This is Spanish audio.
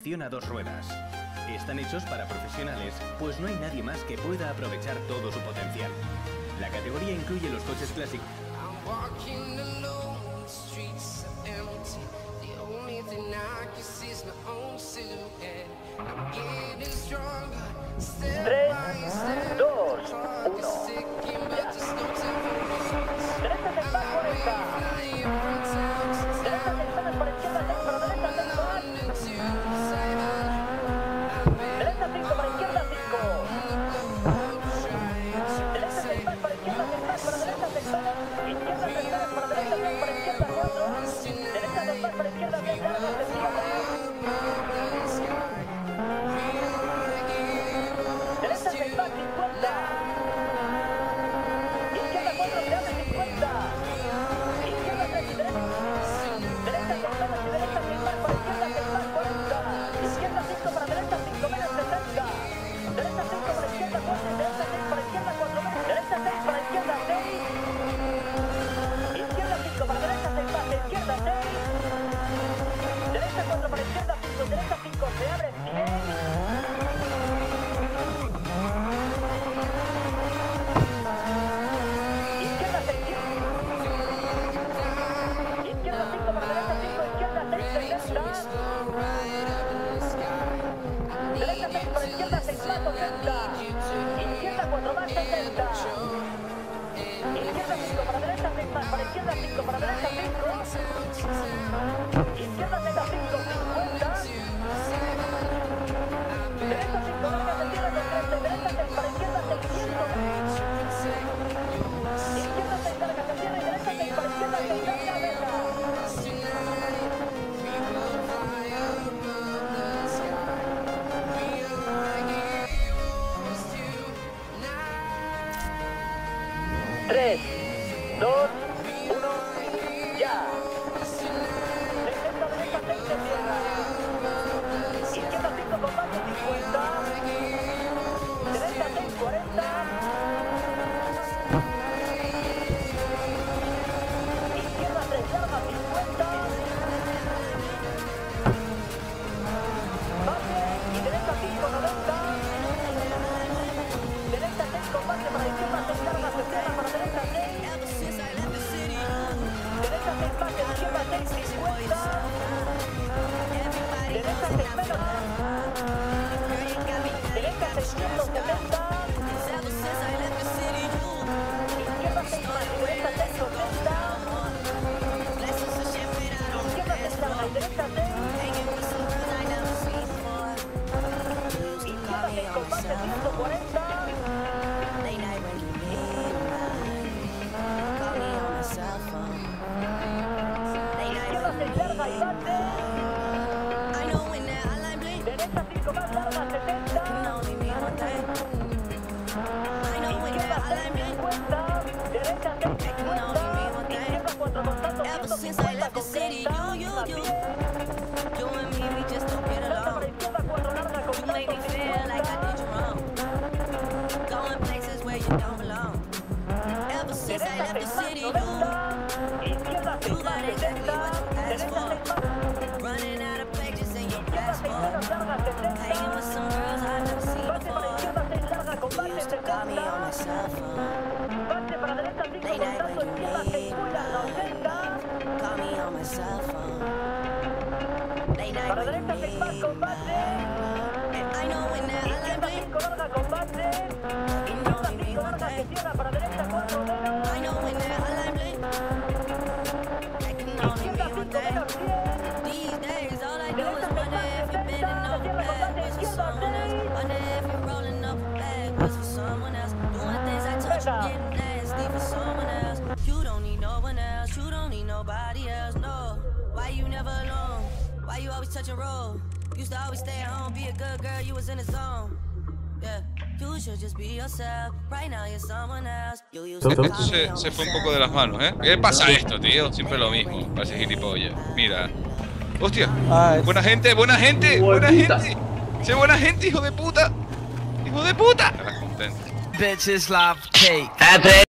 Acción a dos ruedas. Están hechos para profesionales, pues no hay nadie más que pueda aprovechar todo su potencial. La categoría incluye los coches clásicos. Se fue un poco de las manos, ¿eh? ¿Qué pasa esto, tío? Siempre lo mismo, parece gilipollas. Mira. ¡Hostia! ¡Buena gente, buena gente! ¡Buena gente! ¡Sé buena gente, hijo de puta! ¡Hijo de puta! Estás contento. Bitches love cake.